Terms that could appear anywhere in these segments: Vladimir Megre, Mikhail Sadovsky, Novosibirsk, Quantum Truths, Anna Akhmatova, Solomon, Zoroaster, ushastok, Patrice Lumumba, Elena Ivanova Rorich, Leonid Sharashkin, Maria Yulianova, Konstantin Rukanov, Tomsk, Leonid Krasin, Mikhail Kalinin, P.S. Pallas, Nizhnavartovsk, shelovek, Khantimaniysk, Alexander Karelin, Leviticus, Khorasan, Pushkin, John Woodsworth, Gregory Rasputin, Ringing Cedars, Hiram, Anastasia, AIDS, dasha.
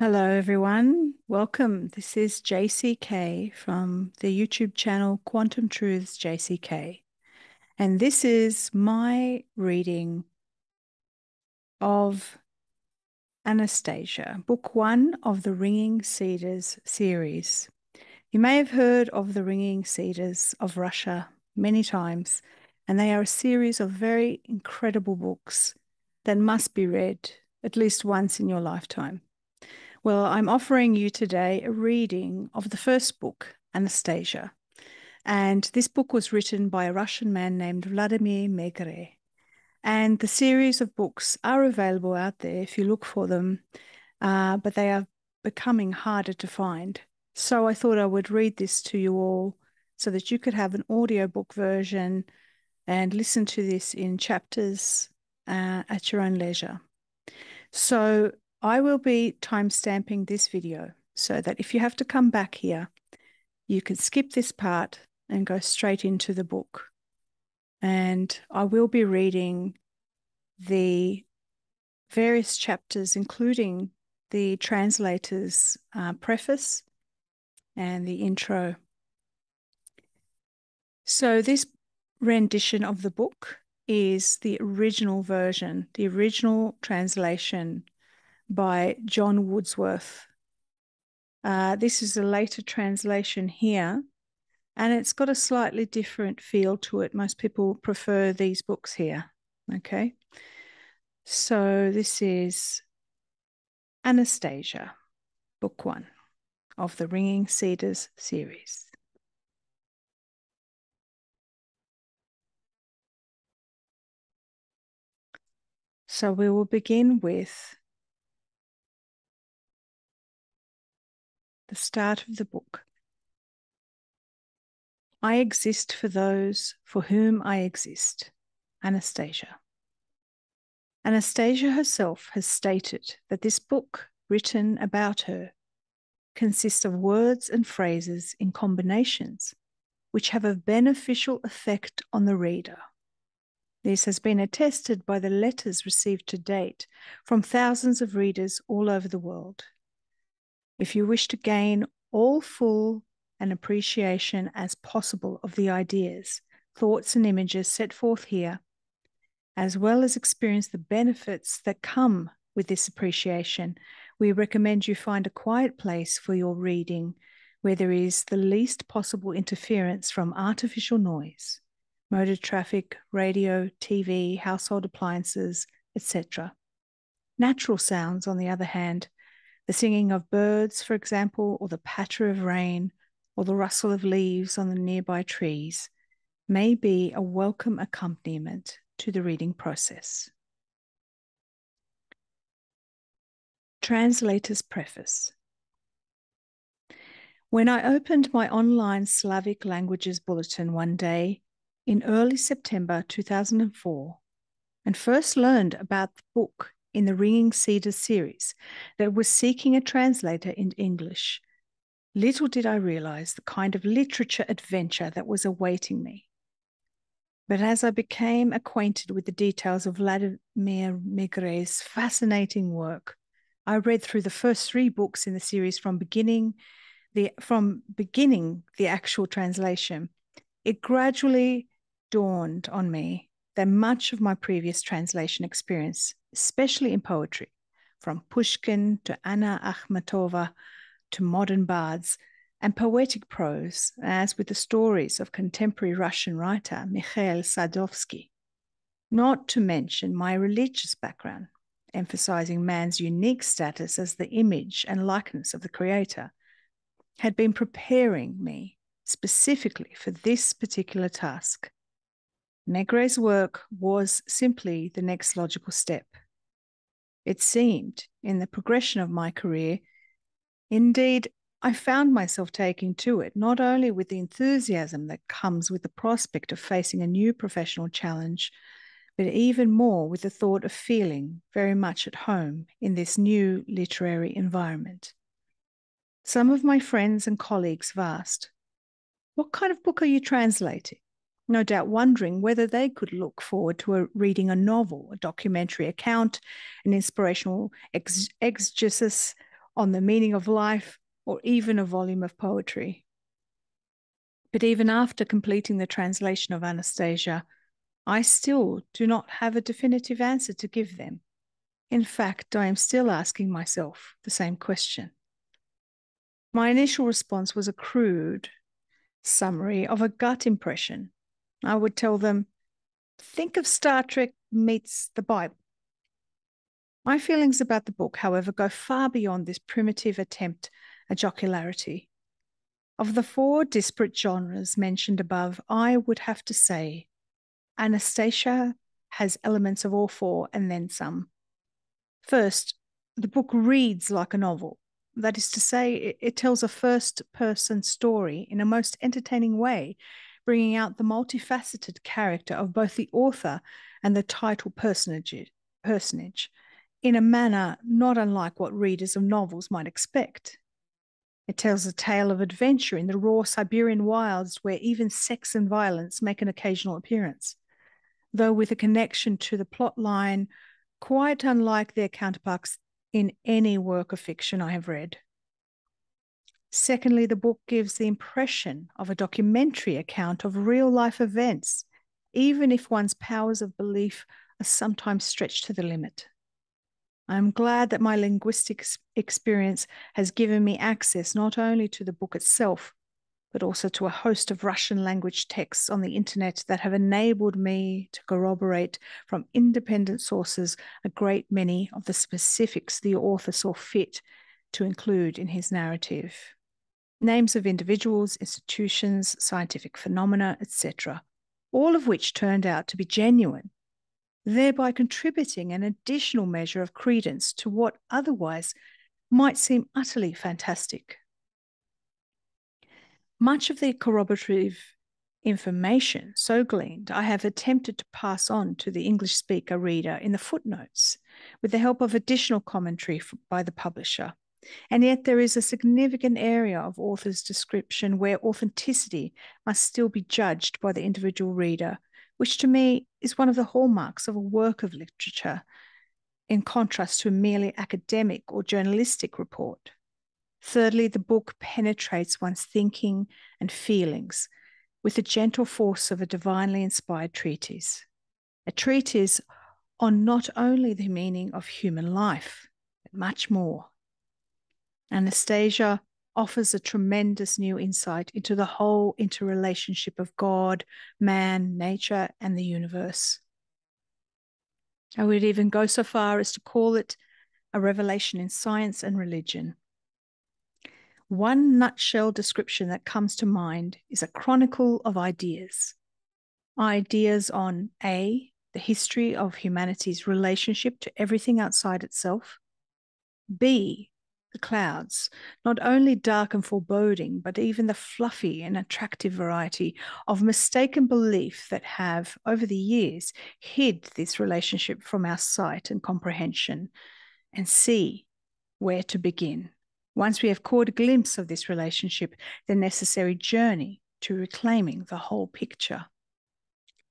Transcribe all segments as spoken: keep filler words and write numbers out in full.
Hello everyone, welcome. This is J C K from the YouTube channel Quantum Truths J C K. And this is my reading of Anastasia, book one of the Ringing Cedars series. You may have heard of the Ringing Cedars of Russia many times, and they are a series of very incredible books that must be read at least once in your lifetime. Well, I'm offering you today a reading of the first book, Anastasia. And this book was written by a Russian man named Vladimir Megre. And the series of books are available out there if you look for them, uh, but they are becoming harder to find. So I thought I would read this to you all so that you could have an audiobook version and listen to this in chapters uh, at your own leisure. So I will be timestamping this video so that if you have to come back here, you can skip this part and go straight into the book. And I will be reading the various chapters, including the translator's uh, preface and the intro. So this rendition of the book is the original version, the original translation by John Woodsworth. Uh, this is a later translation here, and it's got a slightly different feel to it. Most people prefer these books here, okay? So this is Anastasia, book one of the Ringing Cedars series. So we will begin with the start of the book. I exist for those for whom I exist. Anastasia. Anastasia herself has stated that this book, written about her, consists of words and phrases in combinations which have a beneficial effect on the reader. This has been attested by the letters received to date from thousands of readers all over the world. If you wish to gain all full an appreciation as possible of the ideas, thoughts and images set forth here, as well as experience the benefits that come with this appreciation, we recommend you find a quiet place for your reading where there is the least possible interference from artificial noise, motor traffic, radio, T V, household appliances, et cetera. Natural sounds, on the other hand, the singing of birds, for example, or the patter of rain, or the rustle of leaves on the nearby trees, may be a welcome accompaniment to the reading process. Translator's Preface. When I opened my online Slavic languages bulletin one day in early September two thousand four and first learned about the book in the Ringing Cedars series that was seeking a translator in English, little did I realize the kind of literature adventure that was awaiting me. But as I became acquainted with the details of Vladimir Megre's fascinating work, I read through the first three books in the series from beginning the, from beginning the actual translation. It gradually dawned on me that much of my previous translation experience, especially in poetry, from Pushkin to Anna Akhmatova to modern bards and poetic prose, as with the stories of contemporary Russian writer Mikhail Sadovsky, not to mention my religious background, emphasizing man's unique status as the image and likeness of the Creator, had been preparing me specifically for this particular task. Megre's work was simply the next logical step. It seemed, in the progression of my career, indeed, I found myself taking to it, not only with the enthusiasm that comes with the prospect of facing a new professional challenge, but even more with the thought of feeling very much at home in this new literary environment. Some of my friends and colleagues have asked, "What kind of book are you translating?" No doubt wondering whether they could look forward to a, reading a novel, a documentary account, an inspirational ex exegesis, on the meaning of life, or even a volume of poetry. But even after completing the translation of Anastasia, I still do not have a definitive answer to give them. In fact, I am still asking myself the same question. My initial response was a crude summary of a gut impression. I would tell them, think of Star Trek meets the Bible. My feelings about the book, however, go far beyond this primitive attempt at jocularity. Of the four disparate genres mentioned above, I would have to say Anastasia has elements of all four and then some. First, the book reads like a novel. That is to say, it tells a first-person story in a most entertaining way, bringing out the multifaceted character of both the author and the title personage. personage. In a manner not unlike what readers of novels might expect. It tells a tale of adventure in the raw Siberian wilds where even sex and violence make an occasional appearance, though with a connection to the plot line quite unlike their counterparts in any work of fiction I have read. Secondly, the book gives the impression of a documentary account of real-life events, even if one's powers of belief are sometimes stretched to the limit. I am glad that my linguistic experience has given me access not only to the book itself, but also to a host of Russian language texts on the internet that have enabled me to corroborate from independent sources a great many of the specifics the author saw fit to include in his narrative. Names of individuals, institutions, scientific phenomena, et cetera, all of which turned out to be genuine, thereby contributing an additional measure of credence to what otherwise might seem utterly fantastic. Much of the corroborative information so gleaned I have attempted to pass on to the English speaker reader in the footnotes with the help of additional commentary by the publisher. And yet there is a significant area of author's description where authenticity must still be judged by the individual reader, which to me is one of the hallmarks of a work of literature, in contrast to a merely academic or journalistic report. Thirdly, the book penetrates one's thinking and feelings with the gentle force of a divinely inspired treatise, a treatise on not only the meaning of human life, but much more. Anastasia offers a tremendous new insight into the whole interrelationship of God, man, nature, and the universe. I would even go so far as to call it a revelation in science and religion. One nutshell description that comes to mind is a chronicle of ideas. Ideas on A, the history of humanity's relationship to everything outside itself, B, the clouds, not only dark and foreboding, but even the fluffy and attractive variety of mistaken belief that have, over the years, hid this relationship from our sight and comprehension, and see where to begin. Once we have caught a glimpse of this relationship, the necessary journey to reclaiming the whole picture.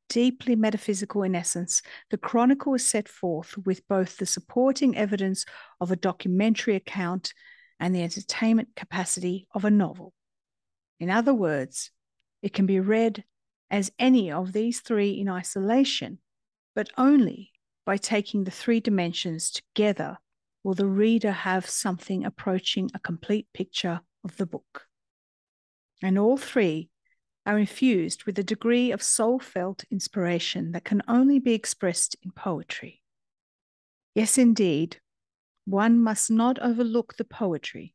Deeply metaphysical in essence, the chronicle is set forth with both the supporting evidence of a documentary account and the entertainment capacity of a novel. In other words, it can be read as any of these three in isolation, but only by taking the three dimensions together will the reader have something approaching a complete picture of the book. And all three are infused with a degree of soul-felt inspiration that can only be expressed in poetry. Yes, indeed, one must not overlook the poetry.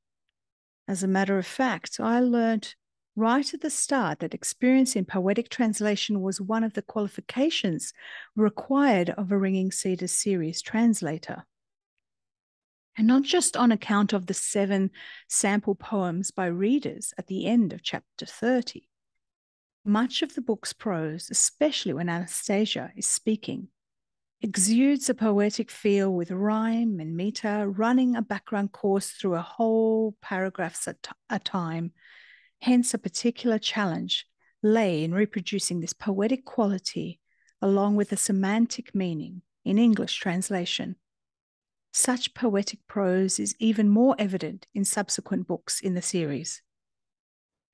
As a matter of fact, I learned right at the start that experience in poetic translation was one of the qualifications required of a Ringing Cedars series translator. And not just on account of the seven sample poems by readers at the end of chapter thirty. Much of the book's prose, especially when Anastasia is speaking, exudes a poetic feel with rhyme and meter running a background course through a whole paragraphs at a time. Hence, a particular challenge lay in reproducing this poetic quality along with the semantic meaning in English translation. Such poetic prose is even more evident in subsequent books in the series.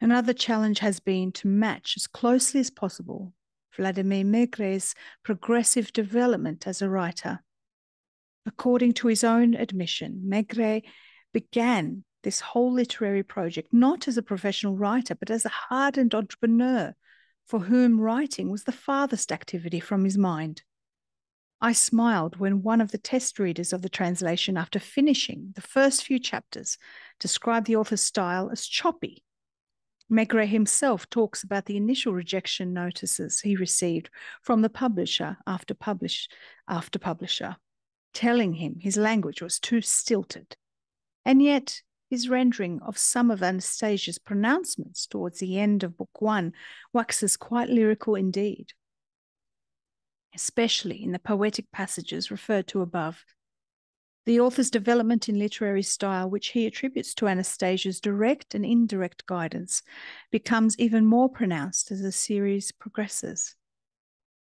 Another challenge has been to match as closely as possible Vladimir Megre's progressive development as a writer. According to his own admission, Megre began this whole literary project not as a professional writer, but as a hardened entrepreneur for whom writing was the farthest activity from his mind. I smiled when one of the test readers of the translation, after finishing the first few chapters, described the author's style as choppy. Megre himself talks about the initial rejection notices he received from the publisher after, publish, after publisher, telling him his language was too stilted. And yet his rendering of some of Anastasia's pronouncements towards the end of book one waxes quite lyrical indeed, especially in the poetic passages referred to above. The author's development in literary style, which he attributes to Anastasia's direct and indirect guidance, becomes even more pronounced as the series progresses.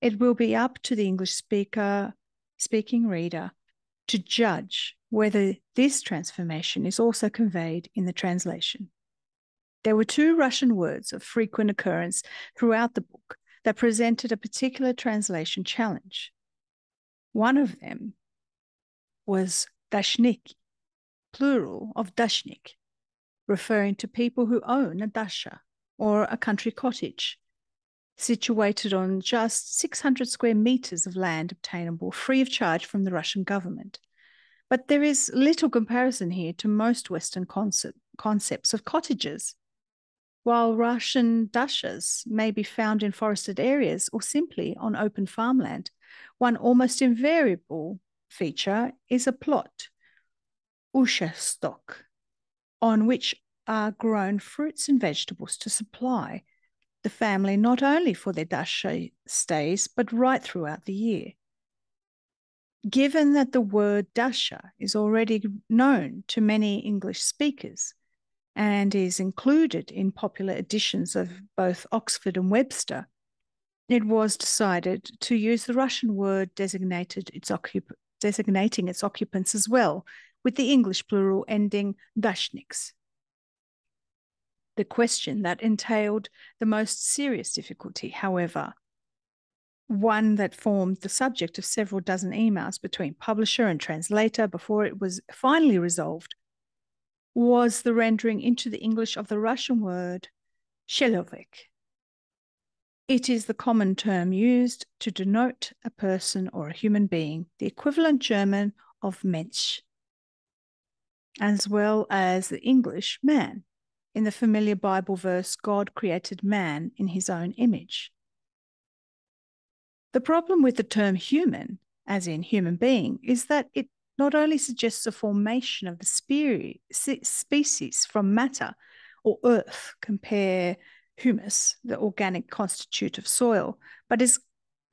It will be up to the English speaker, speaking reader to judge whether this transformation is also conveyed in the translation. There were two Russian words of frequent occurrence throughout the book that presented a particular translation challenge. One of them was dashniki, plural of dashnik, referring to people who own a dasha, or a country cottage, situated on just six hundred square meters of land obtainable free of charge from the Russian government. But there is little comparison here to most Western concept, concepts of cottages. While Russian dashas may be found in forested areas or simply on open farmland, one almost invariable feature is a plot, ushastok, on which are grown fruits and vegetables to supply the family not only for their dasha stays, but right throughout the year. Given that the word dasha is already known to many English speakers, and is included in popular editions of both Oxford and Webster, it was decided to use the Russian word designated its occup designating its occupants as well, with the English plural ending dashniks. The question that entailed the most serious difficulty, however, one that formed the subject of several dozen emails between publisher and translator before it was finally resolved, was the rendering into the English of the Russian word shelovek. It is the common term used to denote a person or a human being, the equivalent German of Mensch, as well as the English man, in the familiar Bible verse, God created man in his own image. The problem with the term human, as in human being, is that it not only suggests a formation of the species from matter or earth, compare humus, the organic constituent of soil, but is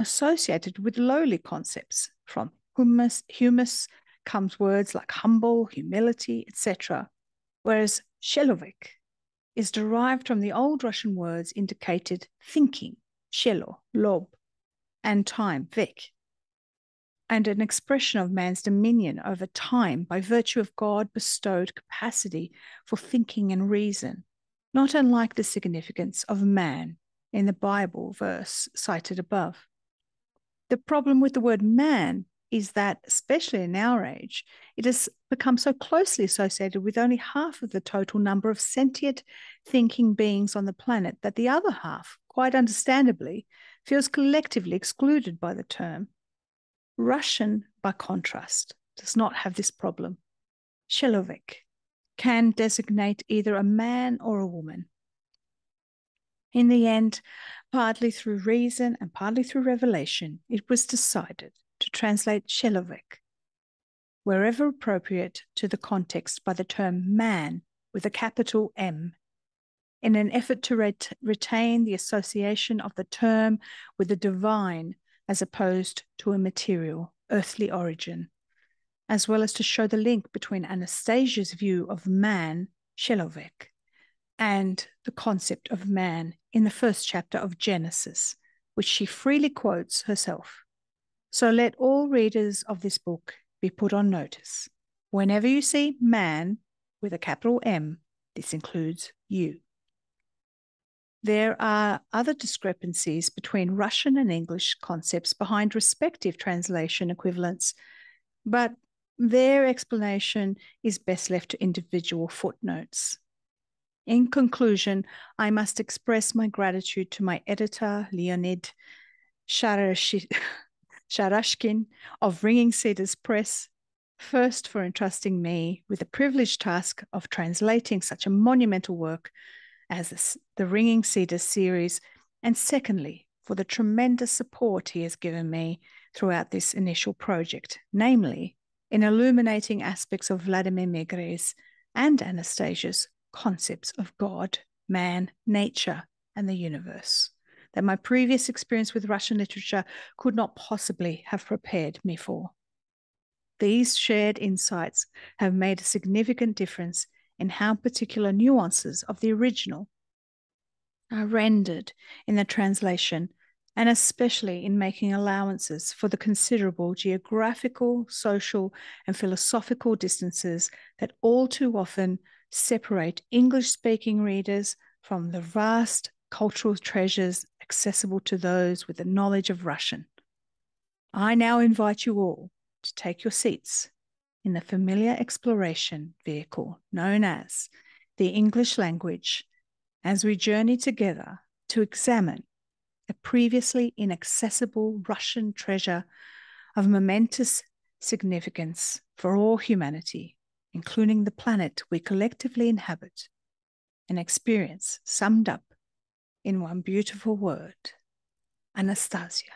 associated with lowly concepts. From humus, humus comes words like humble, humility, et cetera, whereas shelovek is derived from the old Russian words indicated thinking, shelo, lob, and time, vek, and an expression of man's dominion over time by virtue of God-bestowed capacity for thinking and reason, not unlike the significance of man in the Bible verse cited above. The problem with the word man is that, especially in our age, it has become so closely associated with only half of the total number of sentient thinking beings on the planet that the other half, quite understandably, feels collectively excluded by the term. Russian, by contrast, does not have this problem. Shelovek can designate either a man or a woman. In the end, partly through reason and partly through revelation, it was decided to translate shelovek, wherever appropriate to the context, by the term man with a capital M, in an effort to ret retain the association of the term with the divine, as opposed to a material, earthly origin, as well as to show the link between Anastasia's view of man, shelovek, and the concept of man in the first chapter of Genesis, which she freely quotes herself. So let all readers of this book be put on notice. Whenever you see man with a capital M, this includes you. There are other discrepancies between Russian and English concepts behind respective translation equivalents, but their explanation is best left to individual footnotes. In conclusion, I must express my gratitude to my editor, Leonid Sharashkin of Ringing Cedars Press, first for entrusting me with the privileged task of translating such a monumental work as the Ringing Cedars series, and secondly, for the tremendous support he has given me throughout this initial project, namely in illuminating aspects of Vladimir Megre's and Anastasia's concepts of God, man, nature, and the universe, that my previous experience with Russian literature could not possibly have prepared me for. These shared insights have made a significant difference in how particular nuances of the original are rendered in the translation, and especially in making allowances for the considerable geographical, social, and philosophical distances that all too often separate English-speaking readers from the vast cultural treasures accessible to those with a knowledge of Russian. I now invite you all to take your seats in the familiar exploration vehicle known as the English language as we journey together to examine a previously inaccessible Russian treasure of momentous significance for all humanity, including the planet we collectively inhabit, an experience summed up in one beautiful word, Anastasia.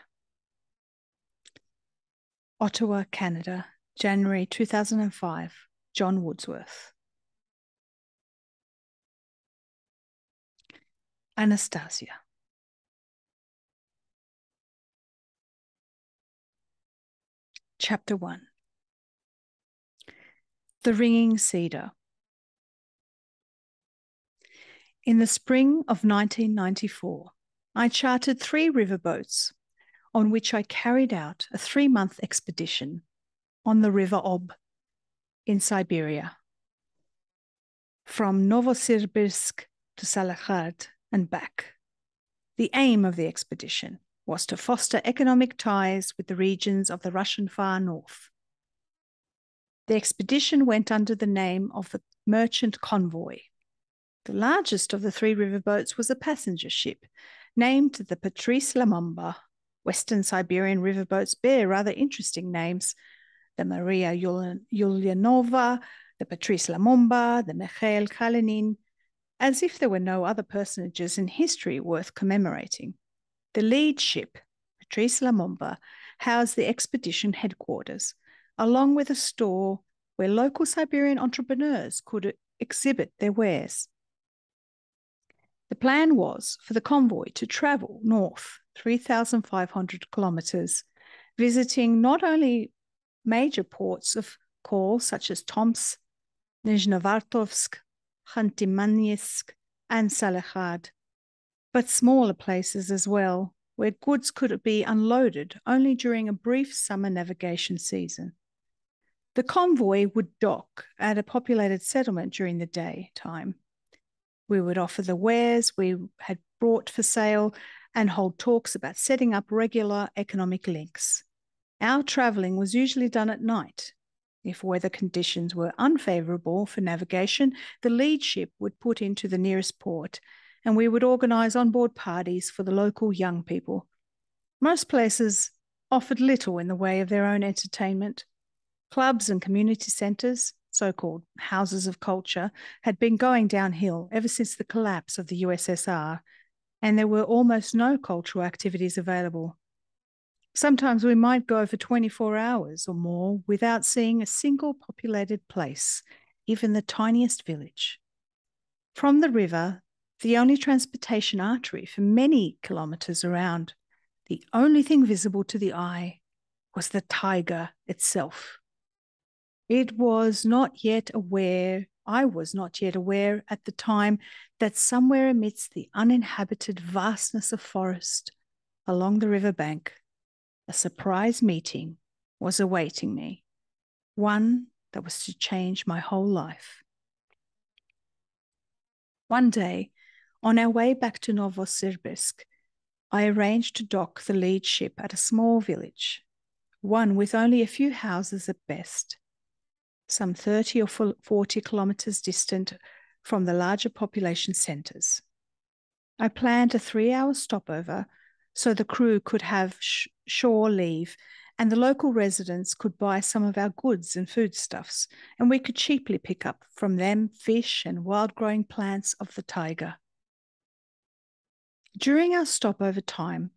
Ottawa, Canada, January two thousand five, John Woodsworth. Anastasia. Chapter one. The Ringing Cedar. In the spring of nineteen ninety-four, I chartered three riverboats on which I carried out a three-month expedition on the River Ob in Siberia, from Novosibirsk to Salekhard and back. The aim of the expedition was to foster economic ties with the regions of the Russian Far North. The expedition went under the name of the Merchant Convoy. The largest of the three riverboats was a passenger ship named the Patrice Lumumba. Western Siberian riverboats bear rather interesting names: the Maria Yulianova, the Patrice Lumumba, the Mikhail Kalinin, as if there were no other personages in history worth commemorating. The lead ship, Patrice Lumumba, housed the expedition headquarters, along with a store where local Siberian entrepreneurs could exhibit their wares. The plan was for the convoy to travel north three thousand five hundred kilometres, visiting not only major ports of call such as Tomsk, Nizhnavartovsk, Khantimaniysk, and Salekhard, but smaller places as well, where goods could be unloaded only during a brief summer navigation season. The convoy would dock at a populated settlement during the daytime. We would offer the wares we had brought for sale and hold talks about setting up regular economic links. Our travelling was usually done at night. If weather conditions were unfavourable for navigation, the lead ship would put into the nearest port, and we would organise on-board parties for the local young people. Most places offered little in the way of their own entertainment. Clubs and community centres, so-called houses of culture, had been going downhill ever since the collapse of the U S S R, and there were almost no cultural activities available. Sometimes we might go for twenty-four hours or more without seeing a single populated place, even the tiniest village. From the river, the only transportation artery for many kilometres around, the only thing visible to the eye was the taiga itself. It was not yet aware, I was not yet aware at the time, that somewhere amidst the uninhabited vastness of forest along the river bank, a surprise meeting was awaiting me. one that was to change my whole life. One day, on our way back to Novosibirsk, I arranged to dock the lead ship at a small village, one with only a few houses at best, some thirty or forty kilometers distant from the larger population centers. I planned a three-hour stopover so the crew could have sh shore leave and the local residents could buy some of our goods and foodstuffs, and we could cheaply pick up from them fish and wild-growing plants of the taiga. During our stopover time,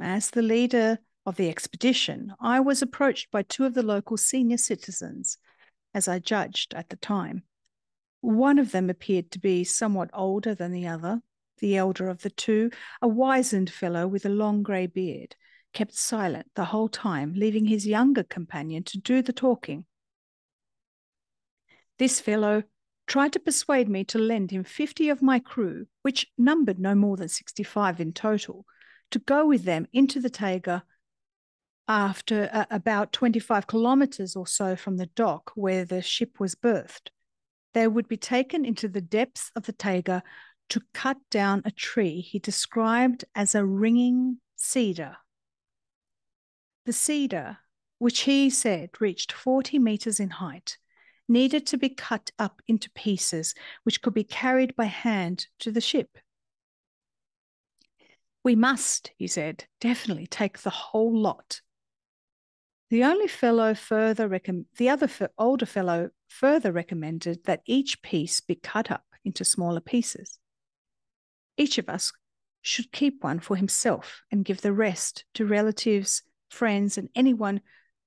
as the leader of the expedition, I was approached by two of the local senior citizens, as I judged at the time. One of them appeared to be somewhat older than the other, the elder of the two, a wizened fellow with a long grey beard, kept silent the whole time, leaving his younger companion to do the talking. This fellow tried to persuade me to lend him fifty of my crew, which numbered no more than sixty-five in total, to go with them into the taiga after uh, about twenty-five kilometres or so from the dock where the ship was berthed. They would be taken into the depths of the taiga to cut down a tree he described as a ringing cedar. The cedar, which he said reached forty metres in height, needed to be cut up into pieces which could be carried by hand to the ship. We must, he said, definitely take the whole lot. The only fellow further recom the other older fellow further recommended that each piece be cut up into smaller pieces. Each of us should keep one for himself and give the rest to relatives, friends, and anyone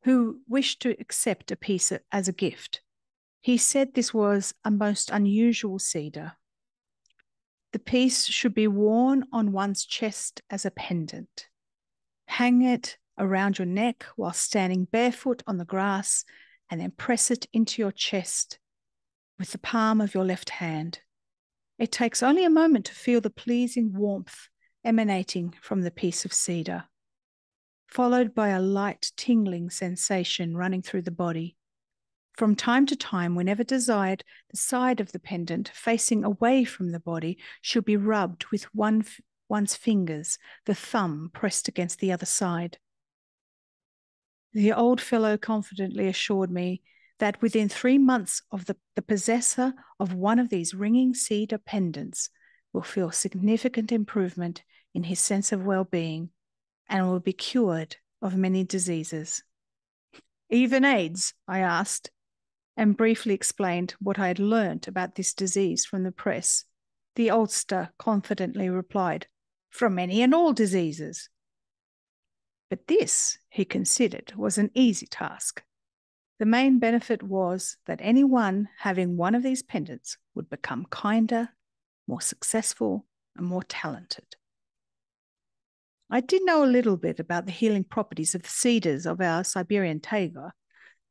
who wished to accept a piece as a gift. He said this was a most unusual cedar. The piece should be worn on one's chest as a pendant. Hang it around your neck while standing barefoot on the grass, and then press it into your chest with the palm of your left hand. It takes only a moment to feel the pleasing warmth emanating from the piece of cedar, followed by a light tingling sensation running through the body. From time to time, whenever desired, the side of the pendant, facing away from the body, should be rubbed with one, one's fingers, the thumb pressed against the other side. The old fellow confidently assured me that within three months of the, the possessor of one of these ringing cedar pendants will feel significant improvement in his sense of well-being and will be cured of many diseases. Even AIDS, I asked, and briefly explained what I had learnt about this disease from the press. The oldster confidently replied, "From any and all diseases." But this, he considered, was an easy task. The main benefit was that anyone having one of these pendants would become kinder, more successful, and more talented. I did know a little bit about the healing properties of the cedars of our Siberian taiga,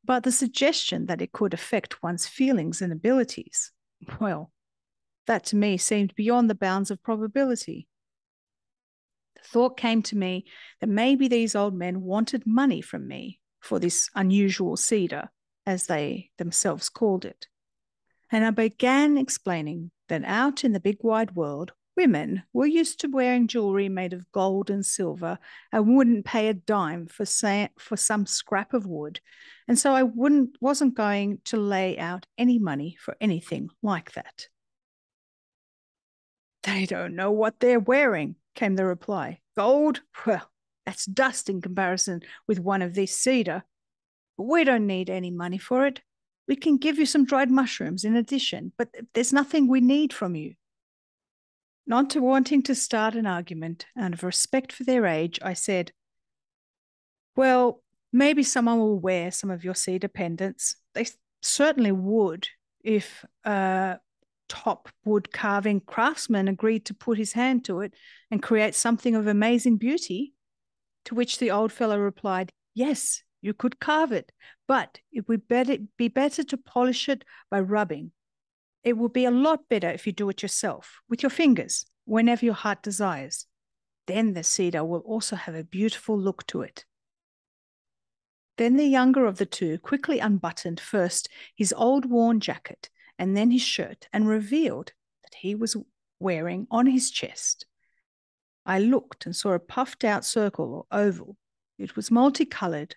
but the suggestion that it could affect one's feelings and abilities, well, that to me seemed beyond the bounds of probability. The thought came to me that maybe these old men wanted money from me for this unusual cedar, as they themselves called it. And I began explaining that out in the big wide world, women were used to wearing jewellery made of gold and silver and wouldn't pay a dime for, say, for some scrap of wood, and so I wouldn't, wasn't going to lay out any money for anything like that. "They don't know what they're wearing," came the reply. "Gold? Well, that's dust in comparison with one of these cedar. But we don't need any money for it. We can give you some dried mushrooms in addition, but there's nothing we need from you." Not to wanting to start an argument, and of respect for their age, I said, "Well, maybe someone will wear some of your cedar pendants. They certainly would if a top wood carving craftsman agreed to put his hand to it and create something of amazing beauty." To which the old fellow replied, "Yes, you could carve it, but it would be better to polish it by rubbing. It will be a lot better if you do it yourself, with your fingers, whenever your heart desires. Then the cedar will also have a beautiful look to it." Then the younger of the two quickly unbuttoned first his old worn jacket and then his shirt, and revealed that he was wearing on his chest. I looked and saw a puffed-out circle or oval. It was multicoloured,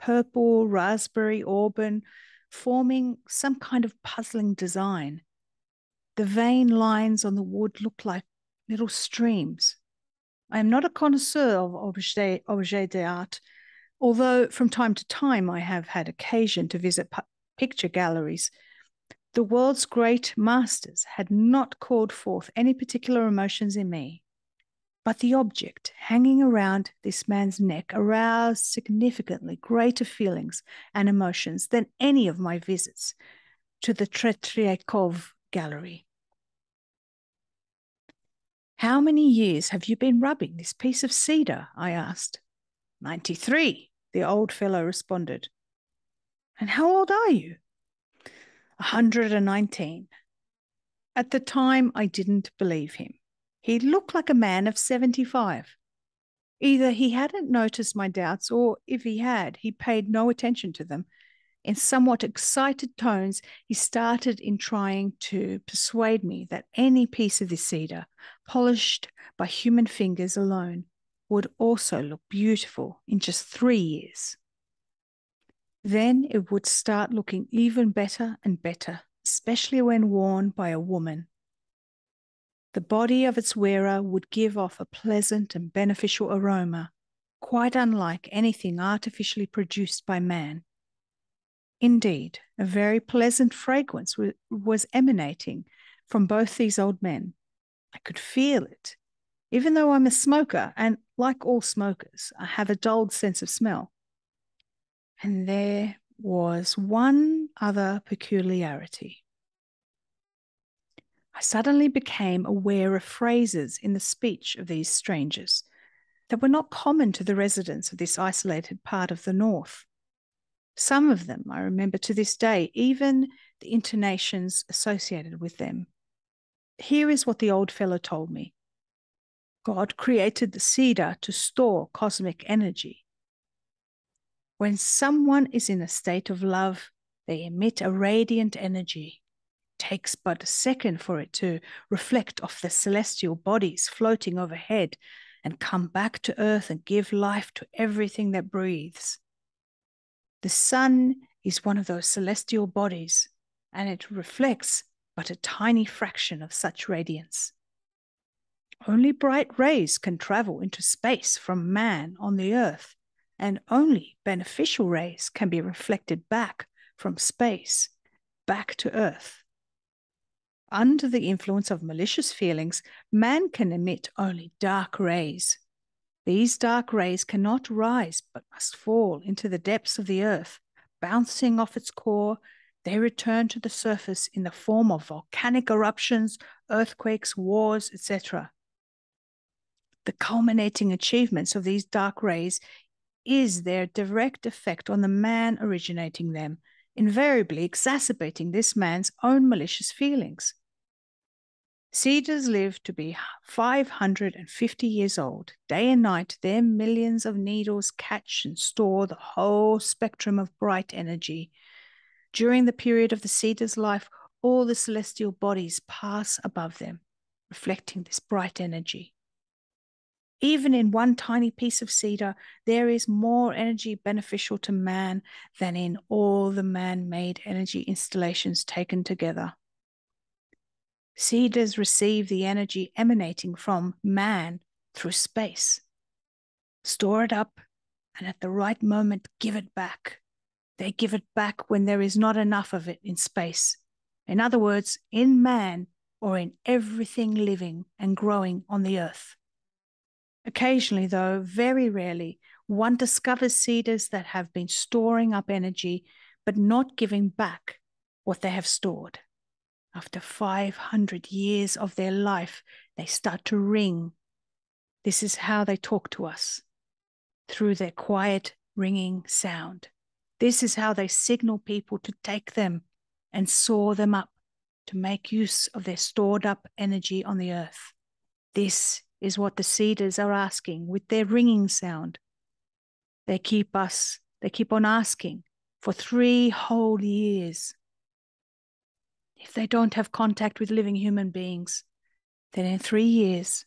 purple, raspberry, auburn, forming some kind of puzzling design. The vein lines on the wood looked like little streams. I am not a connoisseur of objet, objet d'art, although from time to time I have had occasion to visit picture galleries. The world's great masters had not called forth any particular emotions in me, but the object hanging around this man's neck aroused significantly greater feelings and emotions than any of my visits to the Tretyakov Gallery. "How many years have you been rubbing this piece of cedar?" I asked. Ninety-three, the old fellow responded. "And how old are you?" one hundred nineteen. At the time, I didn't believe him. He looked like a man of seventy-five. Either he hadn't noticed my doubts, or if he had, he paid no attention to them. In somewhat excited tones, he started in trying to persuade me that any piece of this cedar, polished by human fingers alone, would also look beautiful in just three years. Then it would start looking even better and better, especially when worn by a woman. The body of its wearer would give off a pleasant and beneficial aroma, quite unlike anything artificially produced by man. Indeed, a very pleasant fragrance was emanating from both these old men. I could feel it, even though I'm a smoker, and like all smokers, I have a dulled sense of smell. And there was one other peculiarity. I suddenly became aware of phrases in the speech of these strangers that were not common to the residents of this isolated part of the north. Some of them I remember to this day, even the intonations associated with them. Here is what the old fellow told me. God created the cedar to store cosmic energy. When someone is in a state of love, they emit a radiant energy. It takes but a second for it to reflect off the celestial bodies floating overhead and come back to earth and give life to everything that breathes. The sun is one of those celestial bodies, and it reflects but a tiny fraction of such radiance. Only bright rays can travel into space from man on the earth, and only beneficial rays can be reflected back from space, back to earth. Under the influence of malicious feelings, man can emit only dark rays. These dark rays cannot rise but must fall into the depths of the earth. Bouncing off its core, they return to the surface in the form of volcanic eruptions, earthquakes, wars, et cetera. The culminating achievements of these dark rays is their direct effect on the man originating them, invariably exacerbating this man's own malicious feelings. Cedars live to be five hundred fifty years old. Day and night, their millions of needles catch and store the whole spectrum of bright energy. During the period of the cedar's life, all the celestial bodies pass above them, reflecting this bright energy. Even in one tiny piece of cedar, there is more energy beneficial to man than in all the man-made energy installations taken together. Cedars receive the energy emanating from man through space, store it up, and at the right moment give it back. They give it back when there is not enough of it in space. In other words, in man or in everything living and growing on the earth. Occasionally, though, very rarely, one discovers cedars that have been storing up energy but not giving back what they have stored. After five hundred years of their life, they start to ring. This is how they talk to us, through their quiet ringing sound. This is how they signal people to take them and saw them up to make use of their stored up energy on the earth. This is what the cedars are asking with their ringing sound. They keep us They keep on asking for three whole years. If they don't have contact with living human beings, then in three years,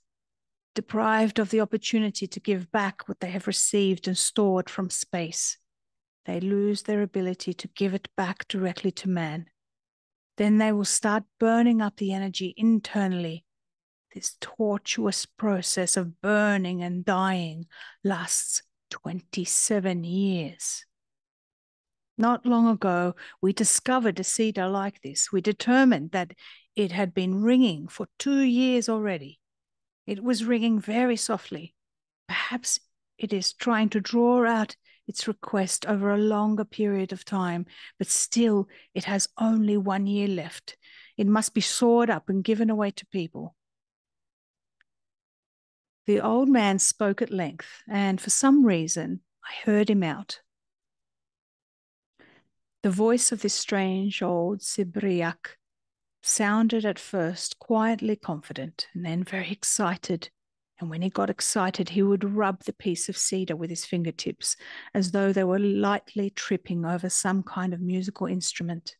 deprived of the opportunity to give back what they have received and stored from space, they lose their ability to give it back directly to man. Then they will start burning up the energy internally. This tortuous process of burning and dying lasts twenty-seven years. Not long ago, we discovered a cedar like this. We determined that it had been ringing for two years already. It was ringing very softly. Perhaps it is trying to draw out its request over a longer period of time, but still it has only one year left. It must be sawed up and given away to people. The old man spoke at length, and for some reason I heard him out. The voice of this strange old Siberiak sounded at first quietly confident and then very excited, and when he got excited he would rub the piece of cedar with his fingertips as though they were lightly tripping over some kind of musical instrument.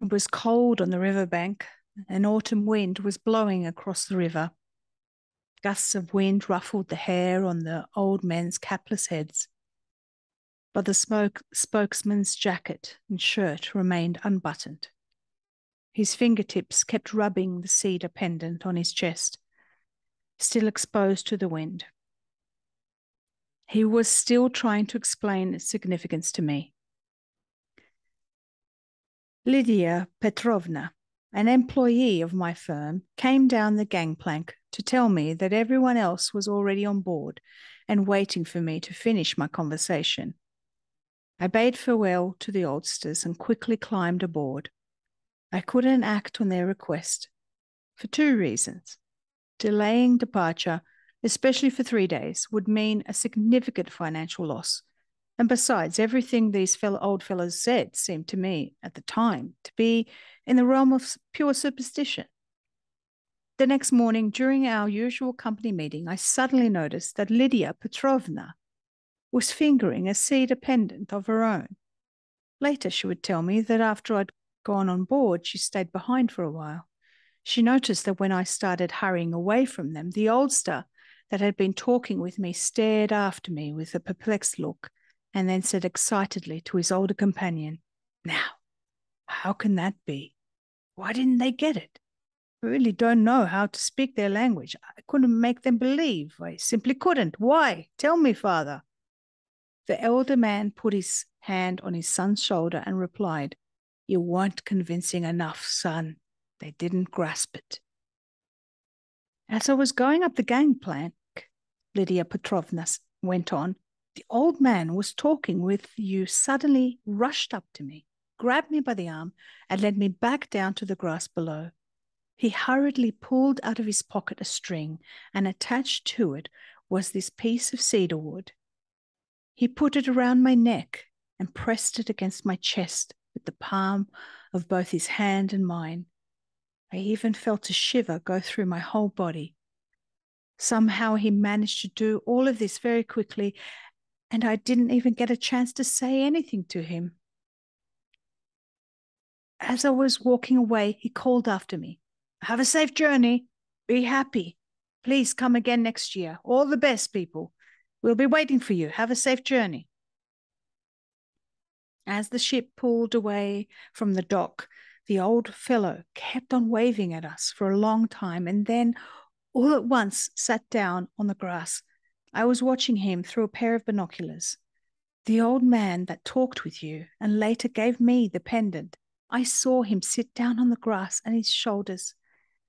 It was cold on the riverbank. An autumn wind was blowing across the river. Gusts of wind ruffled the hair on the old men's capless heads, but the smoke spokesman's jacket and shirt remained unbuttoned. His fingertips kept rubbing the cedar pendant on his chest, still exposed to the wind. He was still trying to explain its significance to me. Lydia Petrovna, an employee of my firm, came down the gangplank to tell me that everyone else was already on board and waiting for me to finish my conversation. I bade farewell to the oldsters and quickly climbed aboard. I couldn't act on their request for two reasons. Delaying departure, especially for three days, would mean a significant financial loss. And besides, everything these fellow old fellows said seemed to me at the time to be in the realm of pure superstition. The next morning, during our usual company meeting, I suddenly noticed that Lydia Petrovna was fingering a cedar pendant of her own. Later, she would tell me that after I'd gone on board, she stayed behind for a while. She noticed that when I started hurrying away from them, the oldster that had been talking with me stared after me with a perplexed look, and then said excitedly to his older companion, "Now, how can that be? Why didn't they get it? I really don't know how to speak their language. I couldn't make them believe. I simply couldn't. Why? Tell me, father." The elder man put his hand on his son's shoulder and replied, "You weren't convincing enough, son. They didn't grasp it." As I was going up the gangplank, Lydia Petrovna went on, "The old man was talking with you suddenly rushed up to me, grabbed me by the arm, and led me back down to the grass below. He hurriedly pulled out of his pocket a string, and attached to it was this piece of cedar wood. He put it around my neck and pressed it against my chest with the palm of both his hand and mine. I even felt a shiver go through my whole body. Somehow he managed to do all of this very quickly, and I didn't even get a chance to say anything to him. As I was walking away, he called after me, 'Have a safe journey. Be happy. Please come again next year. All the best, people. We'll be waiting for you. Have a safe journey.' As the ship pulled away from the dock, the old fellow kept on waving at us for a long time, and then all at once sat down on the grass. I was watching him through a pair of binoculars. The old man that talked with you and later gave me the pendant, I saw him sit down on the grass, and his shoulders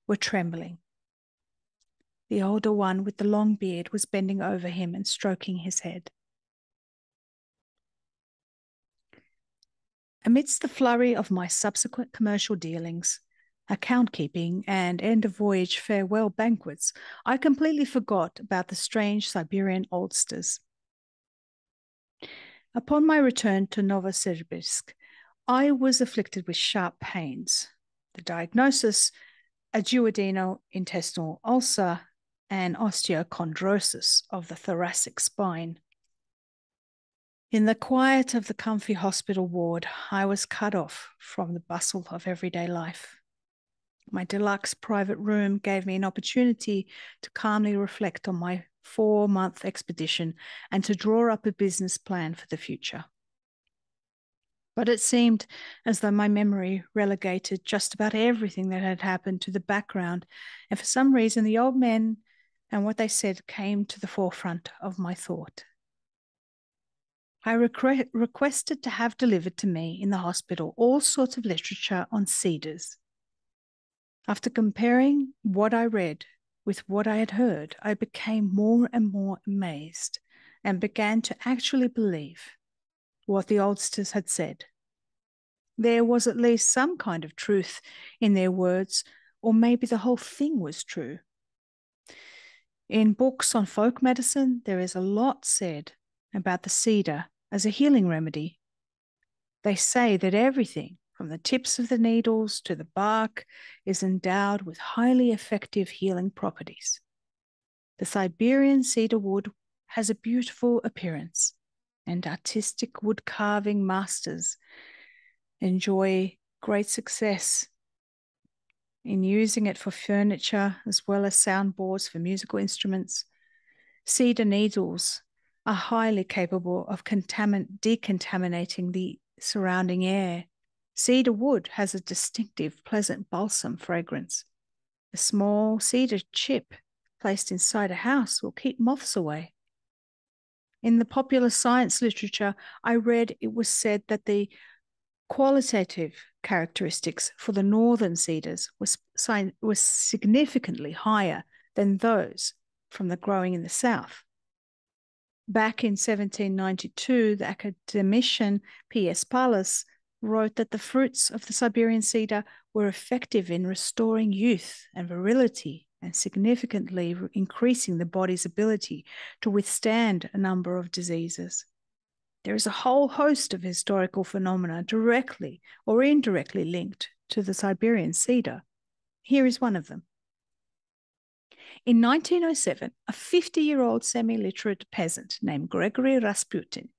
were trembling. The older one with the long beard was bending over him and stroking his head. Amidst the flurry of my subsequent commercial dealings, account-keeping and end-of-voyage farewell banquets, I completely forgot about the strange Siberian oldsters. Upon my return to Novosibirsk, I was afflicted with sharp pains. The diagnosis, a duodenal intestinal ulcer and osteochondrosis of the thoracic spine. In the quiet of the comfy hospital ward, I was cut off from the bustle of everyday life. My deluxe private room gave me an opportunity to calmly reflect on my four-month expedition and to draw up a business plan for the future. But it seemed as though my memory relegated just about everything that had happened to the background, and for some reason the old men and what they said came to the forefront of my thought. I requ- requested to have delivered to me in the hospital all sorts of literature on cedars. After comparing what I read with what I had heard, I became more and more amazed and began to actually believe what the oldsters had said. There was at least some kind of truth in their words, or maybe the whole thing was true. In books on folk medicine, there is a lot said about the cedar as a healing remedy. They say that everything, from the tips of the needles to the bark, is endowed with highly effective healing properties. The Siberian cedar wood has a beautiful appearance, and artistic wood carving masters enjoy great success in using it for furniture as well as soundboards for musical instruments. Cedar needles are highly capable of contamin- decontaminating the surrounding air. Cedar wood has a distinctive, pleasant balsam fragrance. A small cedar chip placed inside a house will keep moths away. In the popular science literature, I read it was said that the qualitative characteristics for the northern cedars was, was significantly higher than those from the growing in the south. Back in seventeen ninety-two, the academician P S Pallas wrote that the fruits of the Siberian cedar were effective in restoring youth and virility and significantly increasing the body's ability to withstand a number of diseases. There is a whole host of historical phenomena directly or indirectly linked to the Siberian cedar. Here is one of them. In nineteen oh seven, a fifty-year-old semi-literate peasant named Gregory Rasputin,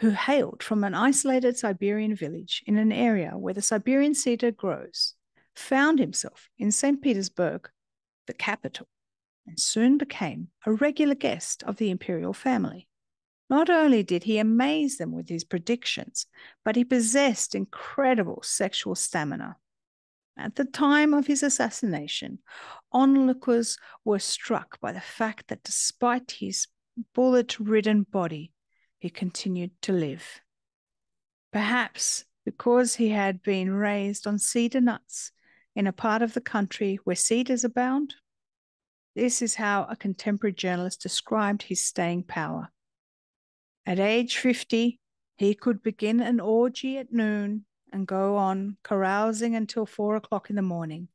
who hailed from an isolated Siberian village in an area where the Siberian cedar grows, found himself in Saint Petersburg, the capital, and soon became a regular guest of the imperial family. Not only did he amaze them with his predictions, but he possessed incredible sexual stamina. At the time of his assassination, onlookers were struck by the fact that despite his bullet-ridden body, he continued to live. Perhaps because he had been raised on cedar nuts in a part of the country where cedars abound. This is how a contemporary journalist described his staying power. At age fifty, he could begin an orgy at noon and go on carousing until four o'clock in the morning.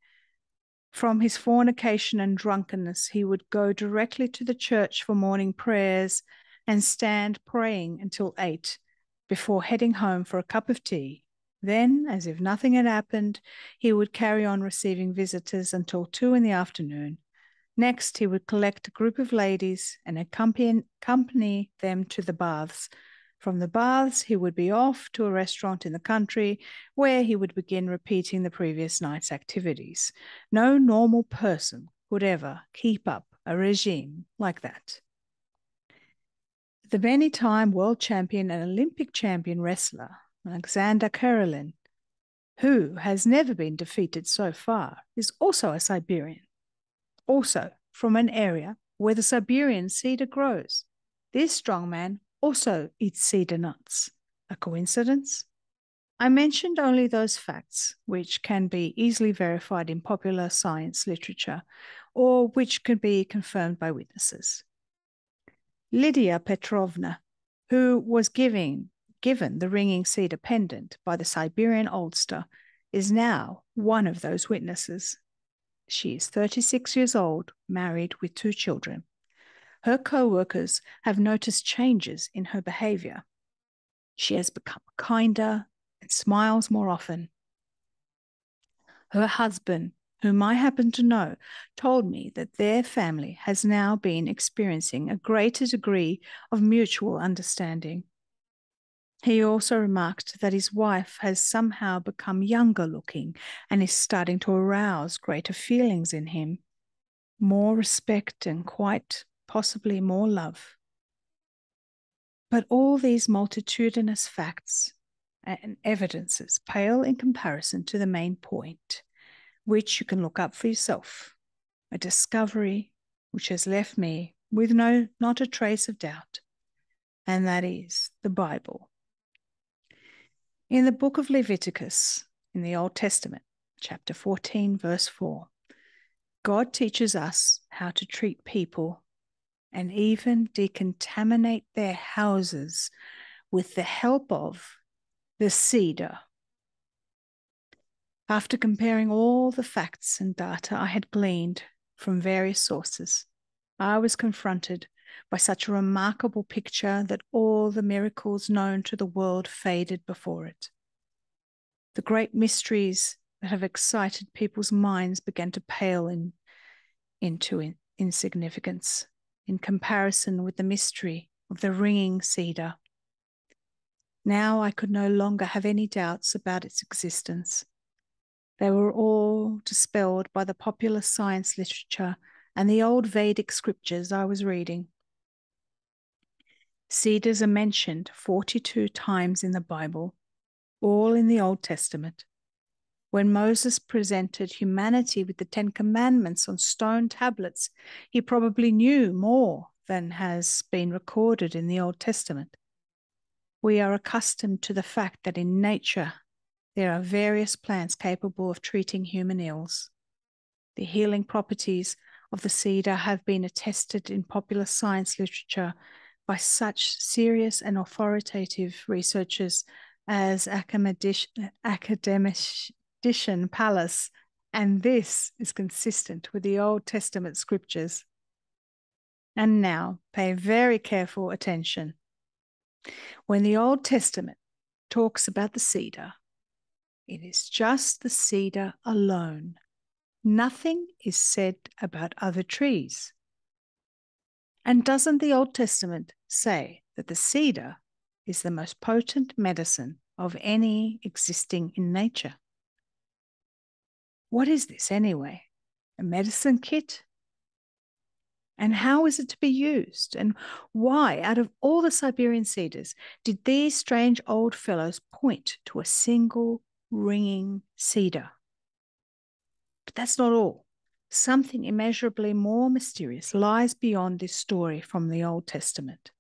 From his fornication and drunkenness, he would go directly to the church for morning prayers and stand praying until eight before heading home for a cup of tea. Then, as if nothing had happened, he would carry on receiving visitors until two in the afternoon. Next, he would collect a group of ladies and accompany them to the baths. From the baths, he would be off to a restaurant in the country where he would begin repeating the previous night's activities. No normal person would ever keep up a regime like that. The many-time world champion and Olympic champion wrestler, Alexander Karelin, who has never been defeated so far, is also a Siberian, also from an area where the Siberian cedar grows. This strongman also eats cedar nuts. A coincidence? I mentioned only those facts which can be easily verified in popular science literature or which can be confirmed by witnesses. Lydia Petrovna, who was giving, given the ringing cedar pendant by the Siberian oldster, is now one of those witnesses. She is thirty-six years old, married with two children. Her co-workers have noticed changes in her behavior. She has become kinder and smiles more often. Her husband, whom I happen to know, told me that their family has now been experiencing a greater degree of mutual understanding He also remarked that his wife has somehow become younger looking and is starting to arouse greater feelings in him, more respect and quite possibly more love. But all these multitudinous facts and evidences pale in comparison to the main point, which you can look up for yourself, a discovery which has left me with no, not a trace of doubt, and that is the Bible. In the book of Leviticus, in the Old Testament, chapter fourteen, verse four, God teaches us how to treat people and even decontaminate their houses with the help of the cedar. After comparing all the facts and data I had gleaned from various sources, I was confronted by such a remarkable picture that all the miracles known to the world faded before it. The great mysteries that have excited people's minds began to pale in, into in, insignificance in comparison with the mystery of the ringing cedar. Now I could no longer have any doubts about its existence. They were all dispelled by the popular science literature and the old Vedic scriptures I was reading. Cedars are mentioned forty-two times in the Bible, all in the Old Testament. When Moses presented humanity with the Ten Commandments on stone tablets, he probably knew more than has been recorded in the Old Testament. We are accustomed to the fact that in nature there are various plants capable of treating human ills. The healing properties of the cedar have been attested in popular science literature by such serious and authoritative researchers as Academician Pallas, and this is consistent with the Old Testament scriptures. And now pay very careful attention. When the Old Testament talks about the cedar, it is just the cedar alone. Nothing is said about other trees. And doesn't the Old Testament say that the cedar is the most potent medicine of any existing in nature? What is this anyway? A medicine kit? And how is it to be used? And why, out of all the Siberian cedars, did these strange old fellows point to a single ringing cedar? But that's not all. Something immeasurably more mysterious lies beyond this story from the Old Testament.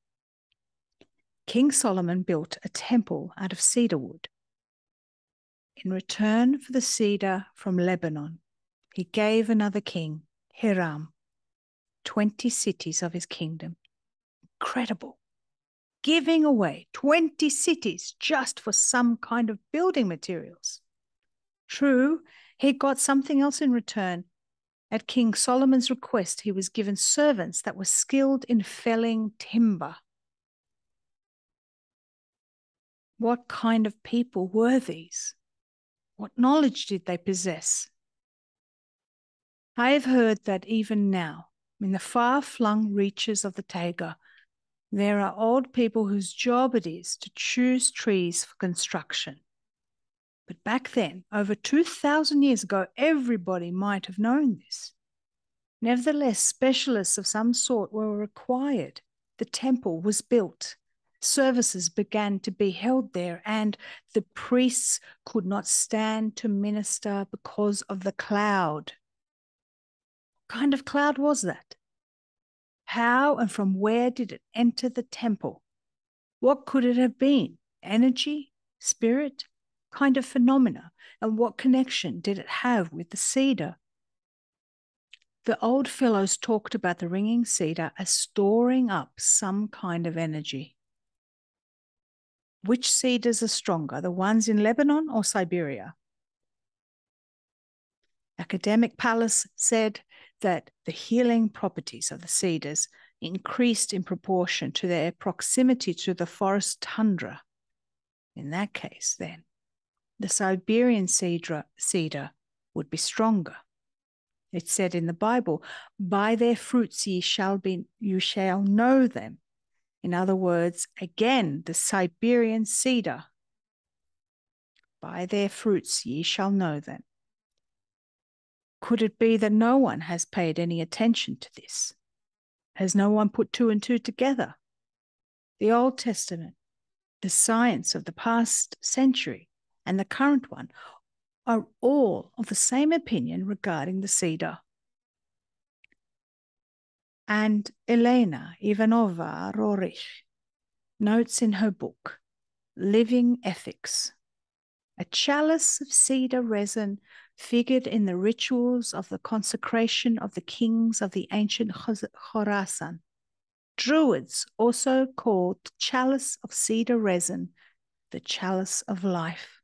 King Solomon built a temple out of cedar wood. In return for the cedar from Lebanon, he gave another king, Hiram, twenty cities of his kingdom. Incredible. Giving away twenty cities just for some kind of building materials. True, he got something else in return. At King Solomon's request, he was given servants that were skilled in felling timber. What kind of people were these? What knowledge did they possess? I have heard that even now, in the far-flung reaches of the taiga, there are old people whose job it is to choose trees for construction. But back then, over two thousand years ago, everybody might have known this. Nevertheless, specialists of some sort were required. The temple was built. Services began to be held there, and the priests could not stand to minister because of the cloud. What kind of cloud was that? How and from where did it enter the temple? What could it have been? Energy? Spirit? Kind of phenomena? And what connection did it have with the cedar? The old fellows talked about the ringing cedar as storing up some kind of energy. Which cedars are stronger, the ones in Lebanon or Siberia? Academic Pallas said that the healing properties of the cedars increased in proportion to their proximity to the forest tundra. In that case, then, the Siberian cedar, cedar would be stronger. It said in the Bible, "By their fruits ye shall be, you shall know them." In other words, again, the Siberian cedar. By their fruits ye shall know them. Could it be that no one has paid any attention to this? Has no one put two and two together? The Old Testament, the science of the past century, and the current one are all of the same opinion regarding the cedar. And Elena Ivanova Rorich notes in her book, Living Ethics, a chalice of cedar resin figured in the rituals of the consecration of the kings of the ancient Khorasan. Druids also called the chalice of cedar resin the chalice of life.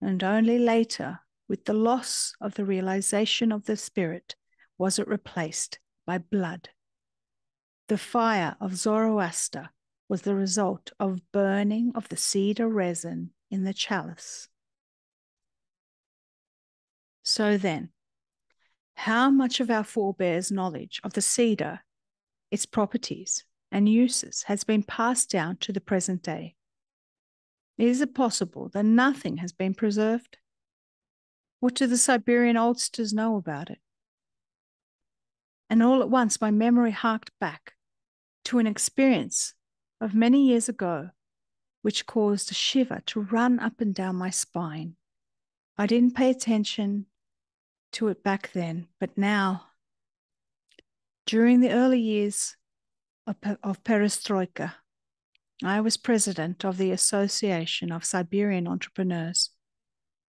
And only later, with the loss of the realization of the spirit, was it replaced by blood. The fire of Zoroaster was the result of burning of the cedar resin in the chalice. So then, how much of our forebears' knowledge of the cedar, its properties and uses, has been passed down to the present day? Is it possible that nothing has been preserved? What do the Siberian oldsters know about it? And all at once my memory harked back to an experience of many years ago which caused a shiver to run up and down my spine. I didn't pay attention to it back then, but now, during the early years of, of Perestroika, I was president of the Association of Siberian Entrepreneurs.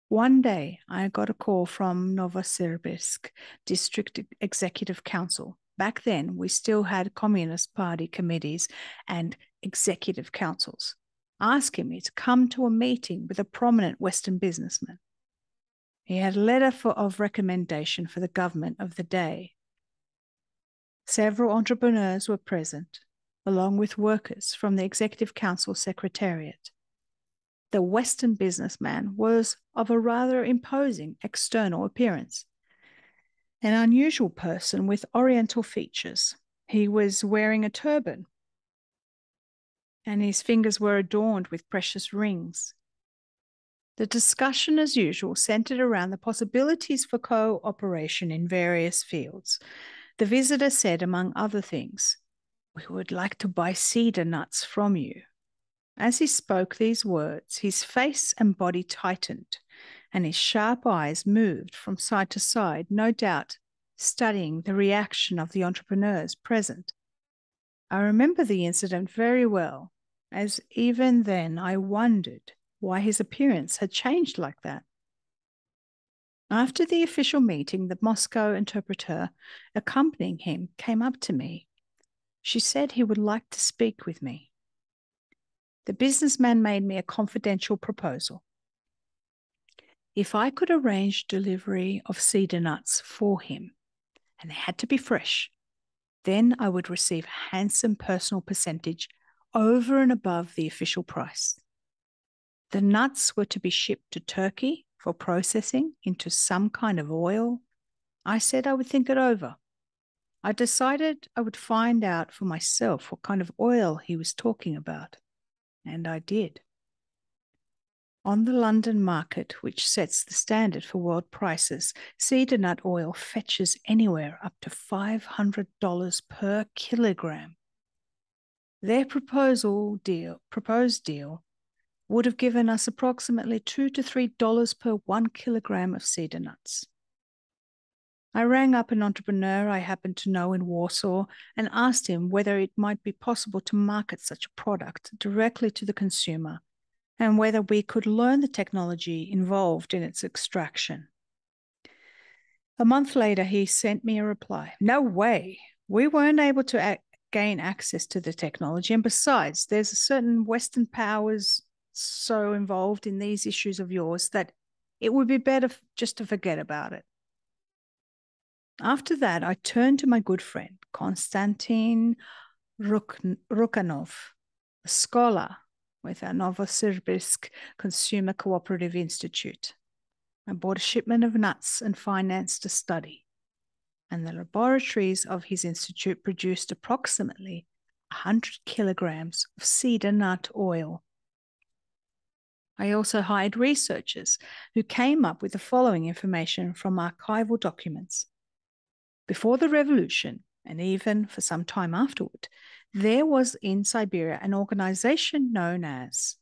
One day, I got a call from Novosibirsk District Executive Council. Back then, we still had Communist Party committees and executive councils, asking me to come to a meeting with a prominent Western businessman. He had a letter for, of recommendation for the government of the day. Several entrepreneurs were present, along with workers from the Executive Council Secretariat. The Western businessman was of a rather imposing external appearance, an unusual person with oriental features. He was wearing a turban, and his fingers were adorned with precious rings. The discussion, as usual, centered around the possibilities for cooperation in various fields. The visitor said, among other things, "We would like to buy cedar nuts from you." As he spoke these words, his face and body tightened, and his sharp eyes moved from side to side, no doubt studying the reaction of the entrepreneurs present. I remember the incident very well, as even then I wondered why his appearance had changed like that. After the official meeting, the Moscow interpreter accompanying him came up to me. She said he would like to speak with me. The businessman made me a confidential proposal. If I could arrange delivery of cedar nuts for him, and they had to be fresh, then I would receive a handsome personal percentage over and above the official price. The nuts were to be shipped to Turkey for processing into some kind of oil. I said I would think it over. I decided I would find out for myself what kind of oil he was talking about. And I did. On the London market, which sets the standard for world prices, cedar nut oil fetches anywhere up to five hundred dollars per kilogram. Their proposal deal, proposed deal would have given us approximately two to three dollars per one kilogram of cedar nuts. I rang up an entrepreneur I happened to know in Warsaw and asked him whether it might be possible to market such a product directly to the consumer and whether we could learn the technology involved in its extraction. A month later, he sent me a reply. "No way. We weren't able to ac- gain access to the technology. And besides, there's a certain Western powers so involved in these issues of yours that it would be better f- just to forget about it." After that, I turned to my good friend, Konstantin Rukanov, a scholar with our Novosibirsk Consumer Cooperative Institute. I bought a shipment of nuts and financed a study, and the laboratories of his institute produced approximately one hundred kilograms of cedar nut oil. I also hired researchers who came up with the following information from archival documents. Before the revolution, and even for some time afterward, there was in Siberia an organization known as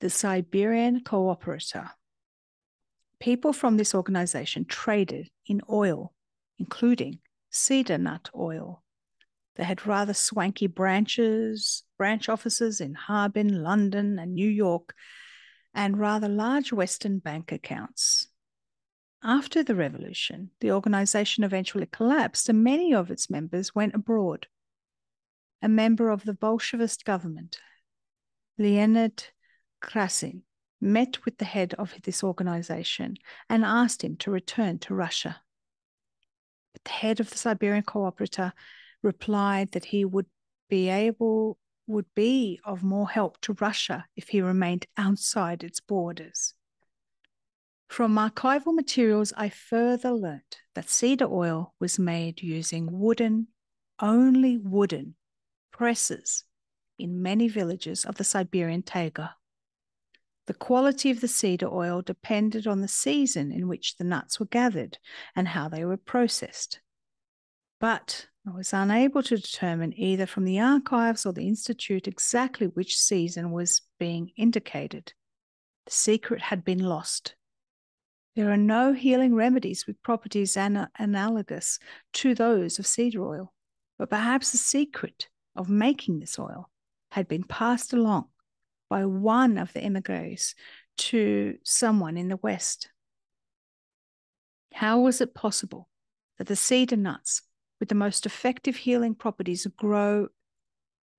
the Siberian Cooperator. People from this organization traded in oil, including cedar nut oil. They had rather swanky branches, branch offices in Harbin, London, and New York, and rather large Western bank accounts. After the revolution, the organization eventually collapsed and many of its members went abroad. A member of the Bolshevist government, Leonid Krasin, met with the head of this organization and asked him to return to Russia. But the head of the Siberian Cooperator replied that he would be able would be of more help to Russia if he remained outside its borders. From archival materials, I further learnt that cedar oil was made using wooden, only wooden, presses in many villages of the Siberian taiga. The quality of the cedar oil depended on the season in which the nuts were gathered and how they were processed. But I was unable to determine either from the archives or the institute exactly which season was being indicated. The secret had been lost. There are no healing remedies with properties ana- analogous to those of cedar oil, but perhaps the secret of making this oil had been passed along by one of the émigrés to someone in the West. How was it possible that the cedar nuts with the most effective healing properties grow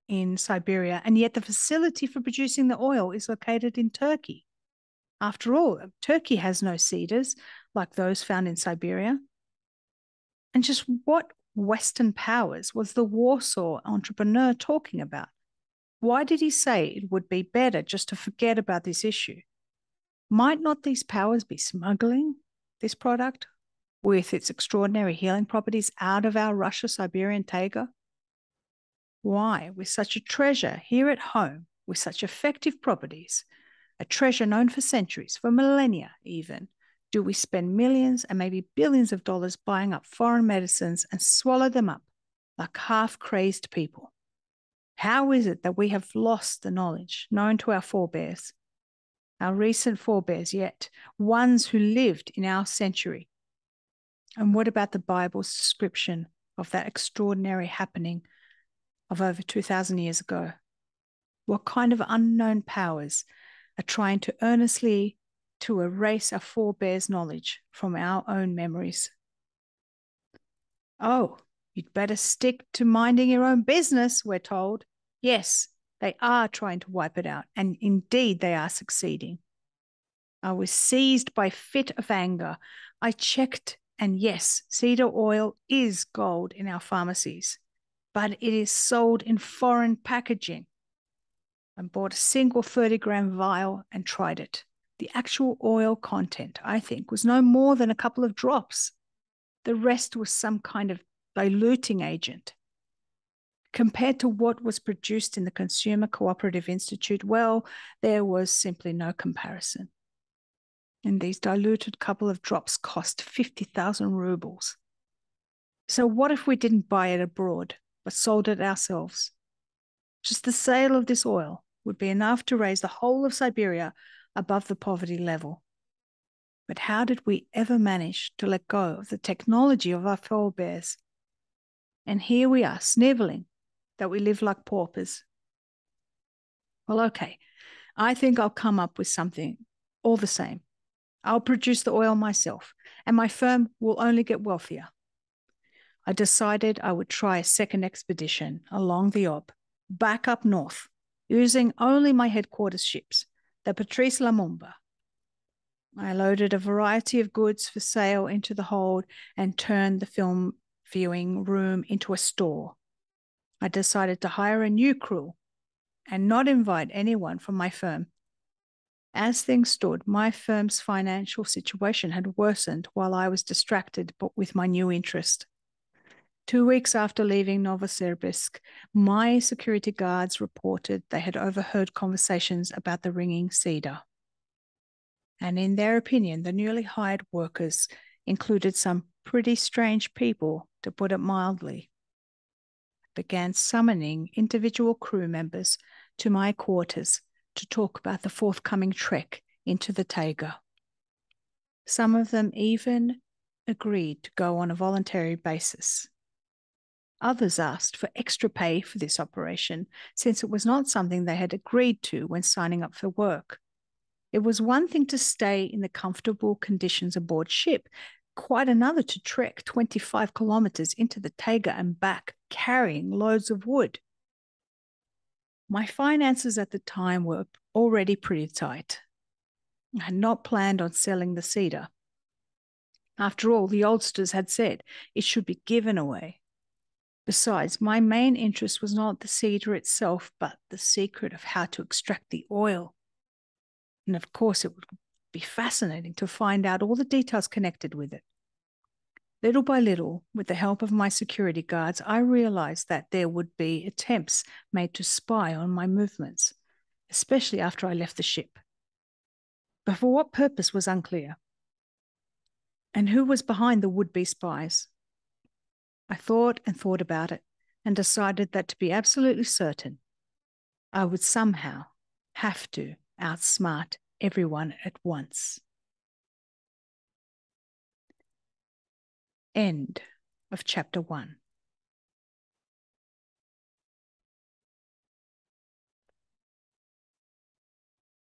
in Siberia, and yet the facility for producing the oil is located in Turkey? After all, Turkey has no cedars like those found in Siberia. And just what Western powers was the Warsaw entrepreneur talking about? Why did he say it would be better just to forget about this issue? Might not these powers be smuggling this product with its extraordinary healing properties out of our Russia-Siberian taiga? Why, with such a treasure here at home, with such effective properties, a treasure known for centuries, for millennia even, do we spend millions and maybe billions of dollars buying up foreign medicines and swallow them up like half-crazed people? How is it that we have lost the knowledge known to our forebears, our recent forebears yet, ones who lived in our century? And what about the Bible's description of that extraordinary happening of over two thousand years ago? What kind of unknown powers are trying to earnestly to erase our forebears' knowledge from our own memories? Oh, you'd better stick to minding your own business, we're told. Yes, they are trying to wipe it out, and indeed they are succeeding. I was seized by a fit of anger. I checked. And yes, cedar oil is gold in our pharmacies, but it is sold in foreign packaging. I bought a single thirty gram vial and tried it. The actual oil content, I think, was no more than a couple of drops. The rest was some kind of diluting agent. Compared to what was produced in the Consumer Cooperative Institute, well, there was simply no comparison. And these diluted couple of drops cost fifty thousand rubles. So what if we didn't buy it abroad, but sold it ourselves? Just the sale of this oil would be enough to raise the whole of Siberia above the poverty level. But how did we ever manage to let go of the technology of our forebears? And here we are, sniveling that we live like paupers. Well, okay, I think I'll come up with something all the same. I'll produce the oil myself, and my firm will only get wealthier. I decided I would try a second expedition along the Ob, back up north, using only my headquarters ships, the Patrice Lumumba. I loaded a variety of goods for sale into the hold and turned the film viewing room into a store. I decided to hire a new crew and not invite anyone from my firm. As things stood, my firm's financial situation had worsened while I was distracted with my new interest. Two weeks after leaving Novosibirsk, my security guards reported they had overheard conversations about the Ringing Cedar. And in their opinion, the newly hired workers included some pretty strange people, to put it mildly. I began summoning individual crew members to my quarters to talk about the forthcoming trek into the taiga. Some of them even agreed to go on a voluntary basis. Others asked for extra pay for this operation, since it was not something they had agreed to when signing up for work. It was one thing to stay in the comfortable conditions aboard ship, quite another to trek twenty-five kilometers into the taiga and back, carrying loads of wood. My finances at the time were already pretty tight. I had not planned on selling the cedar. After all, the oldsters had said it should be given away. Besides, my main interest was not the cedar itself, but the secret of how to extract the oil. And of course, it would be fascinating to find out all the details connected with it. Little by little, with the help of my security guards, I realized that there would be attempts made to spy on my movements, especially after I left the ship. But for what purpose was unclear. And who was behind the would-be spies? I thought and thought about it and decided that to be absolutely certain, I would somehow have to outsmart everyone at once. End of chapter one.